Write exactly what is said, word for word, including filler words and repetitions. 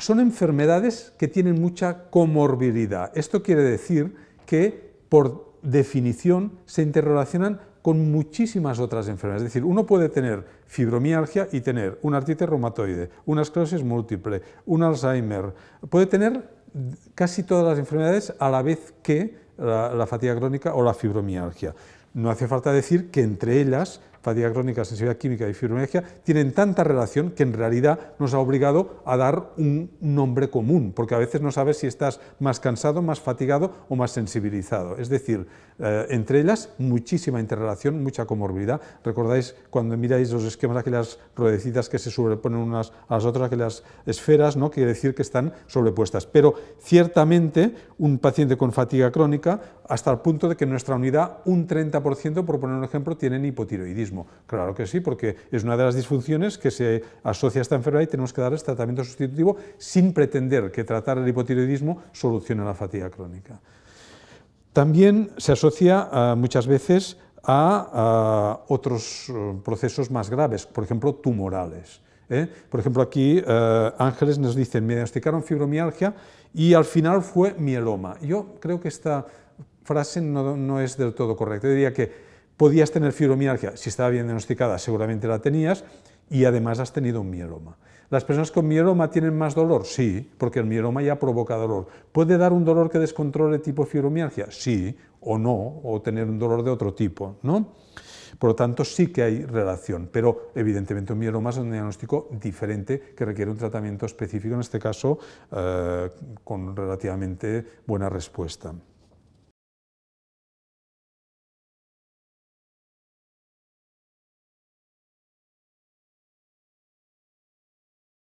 son enfermedades que tienen mucha comorbilidad. Esto quiere decir que, por definición, se interrelacionan con muchísimas otras enfermedades. Es decir, uno puede tener fibromialgia y tener una artritis reumatoide, una esclerosis múltiple, un Alzheimer, puede tener casi todas las enfermedades a la vez que la, la fatiga crónica o la fibromialgia. No hace falta decir que entre ellas, fatiga crónica, sensibilidad química y fibromialgia, tienen tanta relación que en realidad nos ha obligado a dar un nombre común, porque a veces no sabes si estás más cansado, más fatigado o más sensibilizado. Es decir, eh, entre ellas muchísima interrelación, mucha comorbilidad. ¿Recordáis cuando miráis los esquemas, aquellas ruedecitas que se sobreponen unas a las otras, aquellas esferas, ¿no? Quiere decir que están sobrepuestas. Pero ciertamente un paciente con fatiga crónica, hasta el punto de que en nuestra unidad un treinta por ciento, por poner un ejemplo, tienen hipotiroidismo. Claro que sí, porque es una de las disfunciones que se asocia a esta enfermedad y tenemos que darles tratamiento sustitutivo sin pretender que tratar el hipotiroidismo solucione la fatiga crónica. También se asocia uh, muchas veces a uh, otros uh, procesos más graves, por ejemplo, tumorales. ¿eh? Por ejemplo, aquí uh, Ángeles nos dicen, me diagnosticaron fibromialgia y al final fue mieloma. Yo creo que esta frase no, no es del todo correcta. Yo diría que podías tener fibromialgia, si estaba bien diagnosticada seguramente la tenías, y además has tenido un mieloma. ¿Las personas con mieloma tienen más dolor? Sí, porque el mieloma ya provoca dolor. ¿Puede dar un dolor que descontrole tipo fibromialgia? Sí, o no, o tener un dolor de otro tipo, ¿no? Por lo tanto, sí que hay relación, pero evidentemente un mieloma es un diagnóstico diferente que requiere un tratamiento específico, en este caso, eh, con relativamente buena respuesta.